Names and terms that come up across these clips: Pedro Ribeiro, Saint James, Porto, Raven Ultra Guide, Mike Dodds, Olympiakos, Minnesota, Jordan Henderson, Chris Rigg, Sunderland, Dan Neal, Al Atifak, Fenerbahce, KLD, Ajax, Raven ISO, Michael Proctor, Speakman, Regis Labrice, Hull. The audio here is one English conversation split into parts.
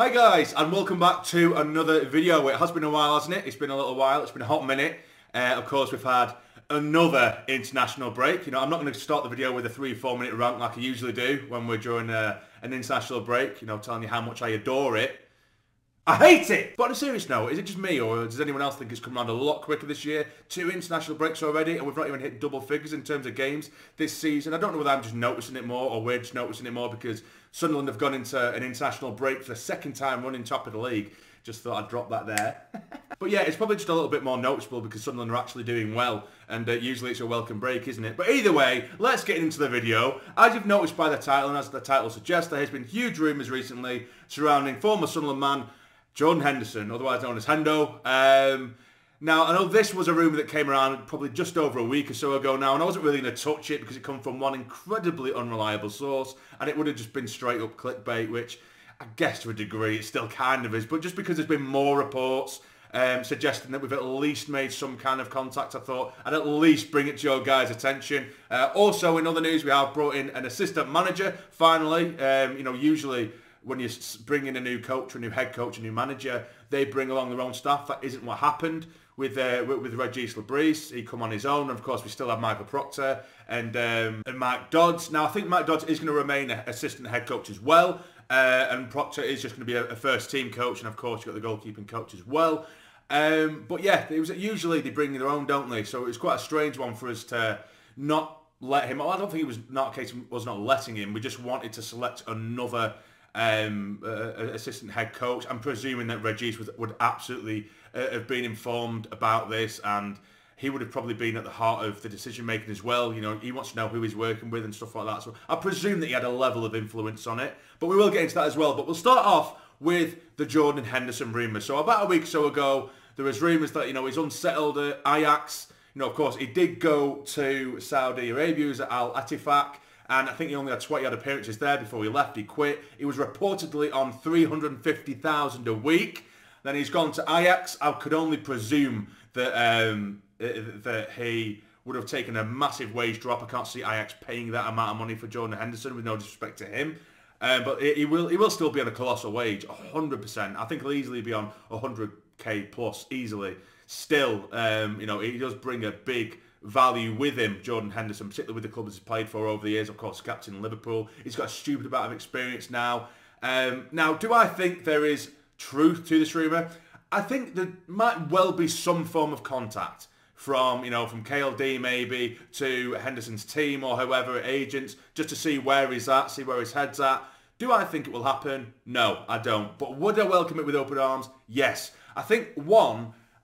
Hi guys, and welcome back to another video. It has been a while, hasn't it? It's been a little while, it's been a hot minute. Of course, we've had another international break. You know, I'm not going to start the video with a 3-4 minute rant like I usually do when we're during an international break, you know, telling you how much I adore it. I hate it! But on a serious note, is it just me or does anyone else think it's come around a lot quicker this year? 2 international breaks already and we've not even hit double figures in terms of games this season. I don't know whether I'm just noticing it more or we're just noticing it more because Sunderland have gone into an international break for the second time running top of the league. Just thought I'd drop that there. But yeah, it's probably just a little bit more noticeable because Sunderland are actually doing well and usually it's a welcome break, isn't it? But either way, let's get into the video. As you've noticed by the title and as the title suggests, there has been huge rumours recently surrounding former Sunderland man Jordan Henderson, otherwise known as Hendo. Now, I know this was a rumour that came around probably just over a week or so ago now, and I wasn't really going to touch it because it come from one incredibly unreliable source, and it would have just been straight up clickbait, which I guess to a degree it still kind of is, but just because there's been more reports suggesting that we've at least made some kind of contact, I thought I'd at least bring it to your guys' attention. Also, in other news, we have brought in an assistant manager, finally. You know, usually when you bring in a new coach, a new head coach, a new manager, they bring along their own staff. That isn't what happened with Regis Labrice. He come on his own. And of course, we still have Michael Proctor and Mike Dodds. Now, I think Mike Dodds is going to remain an assistant head coach as well. And Proctor is just going to be a first-team coach. And of course, you've got the goalkeeping coach as well. But yeah, it was usually they bring their own, don't they? So it was quite a strange one for us to not let him. I don't think it was not a case of us not letting him. We just wanted to select another assistant head coach. I'm presuming that Regis would absolutely have been informed about this, and he would have probably been at the heart of the decision making as well. You know, he wants to know who he's working with and stuff like that, so I presume that he had a level of influence on it, but we will get into that as well. But we'll start off with the Jordan Henderson rumours. So about a week or so ago, there was rumours that, you know, he's unsettled at Ajax. You know, of course, he did go to Saudi Arabia. He was at Al Atifak, and I think he only had 20 odd appearances there before he left. He quit. He was reportedly on $350,000 a week. Then he's gone to Ajax. I could only presume that that he would have taken a massive wage drop. I can't see Ajax paying that amount of money for Jordan Henderson, with no disrespect to him. But he will still be on a colossal wage, 100%. I think he'll easily be on 100k plus easily. Still, you know, he does bring a big value with him, Jordan Henderson, particularly with the clubs he's played for over the years. Of course, captain Liverpool. He's got a stupid amount of experience now. Now, do I think there is truth to this rumour? I think there might well be some form of contact from, you know, from KLD maybe to Henderson's team or whoever, agents, just to see where he's at, see where his head's at. Do I think it will happen? No, I don't. But would I welcome it with open arms? Yes. I think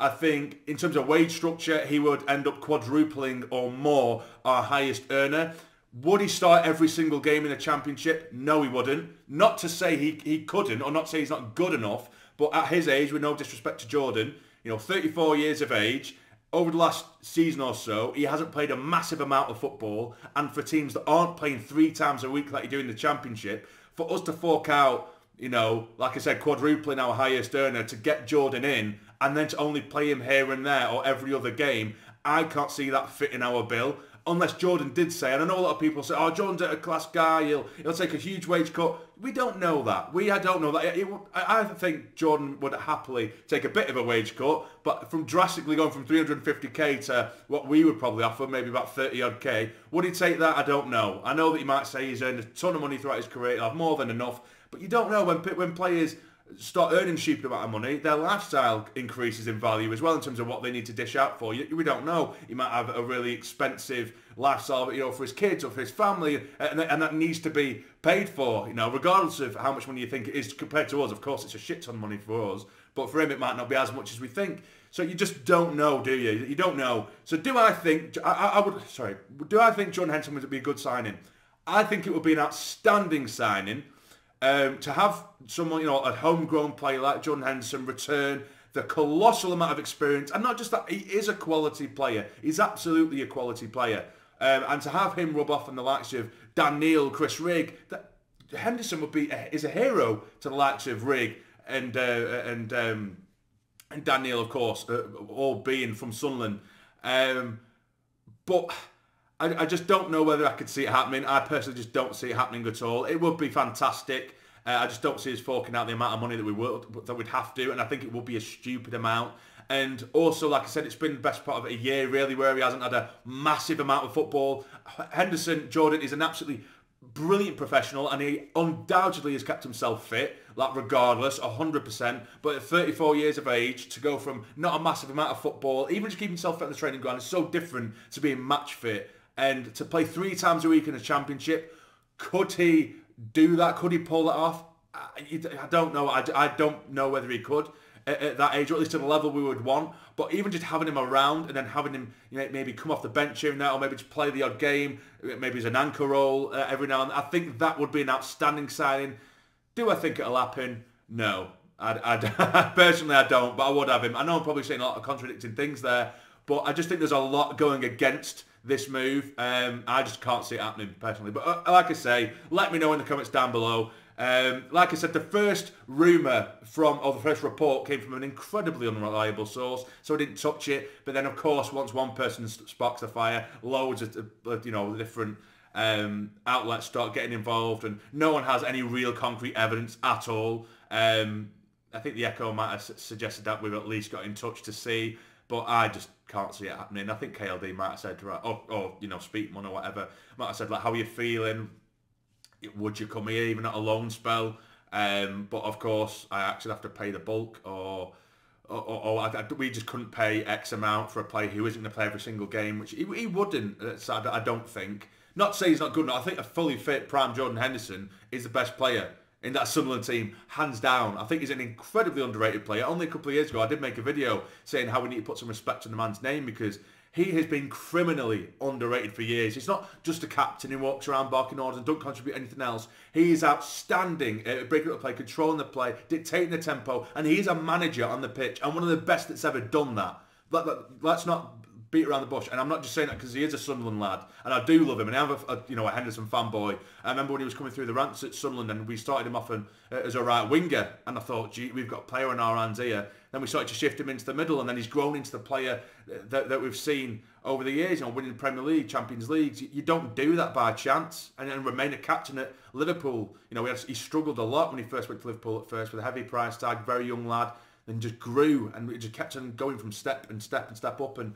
I think in terms of wage structure, he would end up quadrupling or more our highest earner. Would he start every single game in the Championship? No, he wouldn't. Not to say he couldn't, or not to say he's not good enough, but at his age, with no disrespect to Jordan, you know, 34 years of age, over the last season or so, he hasn't played a massive amount of football, and for teams that aren't playing 3 times a week like you do in the Championship, for us to fork out, you know, like I said, quadrupling our highest earner to get Jordan in, and then to only play him here and there or every other game, I can't see that fitting our bill. Unless Jordan did say, and I know a lot of people say, oh, Jordan's a class guy, he'll take a huge wage cut. We don't know that. I don't know that. I think Jordan would happily take a bit of a wage cut, but from drastically going from 350k to what we would probably offer, maybe about 30 odd K, would he take that? I don't know. I know that he might say he's earned a ton of money throughout his career, he'll have more than enough, but you don't know. When players start earning stupid amount of money, their lifestyle increases in value as well in terms of what they need to dish out for. We don't know. He might have a really expensive lifestyle, you know, for his kids or for his family, and that needs to be paid for, you know, regardless of how much money you think it is compared to us. Of course, it's a shit ton of money for us, but for him, it might not be as much as we think. So you just don't know, do you? You don't know. So do I think do I think Jordan Henderson would be a good signing? I think it would be an outstanding signing. To have someone, you know, a homegrown player like Jordan Henderson return the colossal amount of experience, and not just that, he is a quality player. He's absolutely a quality player. And to have him rub off on the likes of Dan Neal, Chris Rigg, that Henderson would be is a hero to the likes of Rigg and Dan Neal, of course, all being from Sunderland. But I just don't know whether I could see it happening. I personally just don't see it happening at all. It would be fantastic. I just don't see us forking out the amount of money that we would, that we'd have to, and I think it would be a stupid amount. And also, like I said, it's been the best part of a year, really, where he hasn't had a massive amount of football. Henderson, Jordan, is an absolutely brilliant professional, and he undoubtedly has kept himself fit, like regardless, 100%. But at 34 years of age, to go from not a massive amount of football, even just keeping himself fit on the training ground, is so different to being match fit. And to play 3 times a week in a championship, could he do that? Could he pull that off? I don't know. I don't know whether he could at that age, or at least at the level we would want. But even just having him around, and then having him, you know, maybe come off the bench here and there, or maybe just play the odd game, maybe as an anchor role every now and then, I think that would be an outstanding signing. Do I think it'll happen? No. Personally, I don't, but I would have him. I know I'm probably saying a lot of contradicting things there, but I just think there's a lot going against this move. I just can't see it happening, personally. But like I say, let me know in the comments down below. Like I said, the first rumour or the first report came from an incredibly unreliable source, so I didn't touch it. But then, of course, once one person sparks the fire, loads of, you know, different outlets start getting involved, and no one has any real concrete evidence at all. I think the Echo might have suggested that we've at least got in touch to see, but I just can't see it happening. I think KLD might have said, right, or you know, Speakman or whatever, might have said, like, how are you feeling? Would you come here, even at a loan spell? But of course, I actually have to pay the bulk, we just couldn't pay X amount for a player who isn't going to play every single game, which he wouldn't, I don't think. Not to say he's not good enough. I think a fully fit, prime Jordan Henderson is the best player in that Sunderland team, hands down. I think he's an incredibly underrated player. Only a couple of years ago, I did make a video saying how we need to put some respect on the man's name, because he has been criminally underrated for years. He's not just a captain who walks around barking orders and don't contribute anything else. He is outstanding at breaking up the play, controlling the play, dictating the tempo, and he is a manager on the pitch, and one of the best that's ever done that. Let's not beat around the bush, and I'm not just saying that because he is a Sunderland lad, and I do love him, and I'm a Henderson fanboy. I remember when he was coming through the ranks at Sunderland, and we started him off as a right winger, and I thought, gee, we've got a player in our hands here. Then we started to shift him into the middle, and then he's grown into the player that we've seen over the years, you know, winning the Premier League, Champions Leagues. You don't do that by chance, and remain a captain at Liverpool. You know, he struggled a lot when he first went to Liverpool at first with a heavy price tag, very young lad, then just grew, and it just kept on going from step and step and step up, and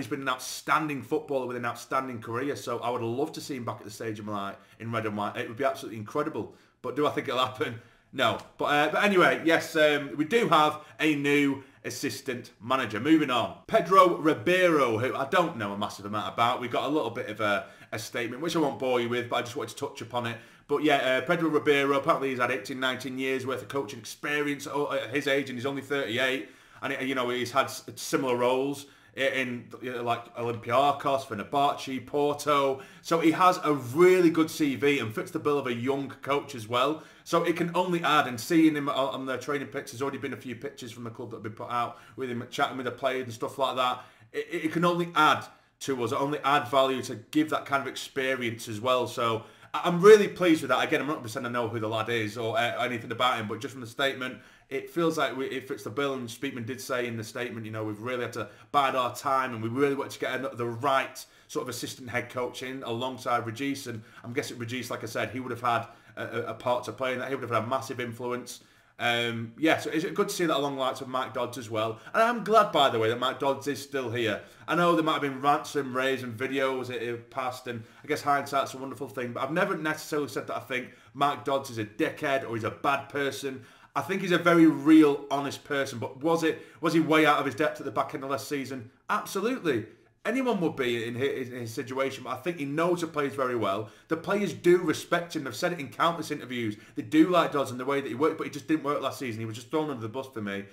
he's been an outstanding footballer with an outstanding career. So I would love to see him back at the stage of my life in red and white. It would be absolutely incredible. But do I think it'll happen? No, but anyway, yes, we do have a new assistant manager. Moving on, Pedro Ribeiro, who I don't know a massive amount about. We got a little bit of a statement, which I won't bore you with, but I just wanted to touch upon it. But yeah, Pedro Ribeiro, apparently he's had 18, 19 years worth of coaching experience at his age, and he's only 38. And, you know, he's had similar roles in, you know, like Olympiakos, Fenerbahce, Porto. So he has a really good CV and fits the bill of a young coach as well. So it can only add, and seeing him on the training pitch, there's already been a few pictures from the club that have been put out with him chatting with the players and stuff like that. It can only add to us, only add value to give that kind of experience as well. So I'm really pleased with that. Again, I'm not going to pretend I know who the lad is or anything about him, but just from the statement, it feels like it fits the bill. And Speakman did say in the statement, you know, we've really had to bide our time, and we really want to get the right sort of assistant head coach in alongside Regis. And I'm guessing Regis, like I said, he would have had a part to play in that. He would have had a massive influence. Yeah, so it's good to see that along the likes of Mike Dodds as well. And I'm glad, by the way, that Mike Dodds is still here. I know there might have been rants and raves and videos in the past, and I guess hindsight's a wonderful thing, but I've never necessarily said that I think Mike Dodds is a dickhead or he's a bad person. I think he's a very real, honest person. But was he way out of his depth at the back end of last season? Absolutely. Anyone would be in his situation, but I think he knows the players very well. The players do respect him. They've said it in countless interviews. They do like Dodds and the way that he worked, but he just didn't work last season. He was just thrown under the bus for me.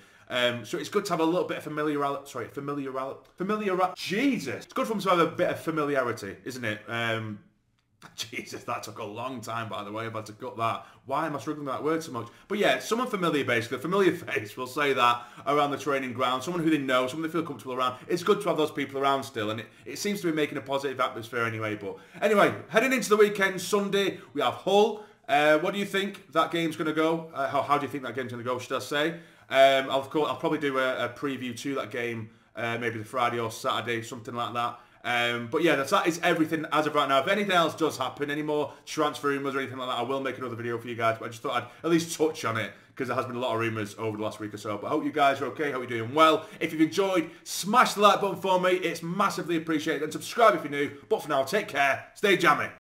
So it's good to have a little bit of familiarity, isn't it? Jesus, that took a long time, by the way, about to cut that. Why am I struggling with that word so much? But yeah, someone familiar, basically. A familiar face will say that around the training ground. Someone who they know, someone they feel comfortable around. It's good to have those people around still, and it seems to be making a positive atmosphere anyway. But anyway, heading into the weekend, Sunday, we have Hull. What do you think that game's going to go? How do you think that game's going to go, should I say? I'll probably do a preview to that game, maybe the Friday or Saturday, something like that. But yeah, that is everything as of right now. If anything else does happen, any more transfer rumours or anything like that, I will make another video for you guys. But I just thought I'd at least touch on it, because there has been a lot of rumours over the last week or so. But I hope you guys are okay, hope you're doing well. If you've enjoyed, smash the like button for me. It's massively appreciated. And subscribe if you're new. But for now, take care. Stay jamming.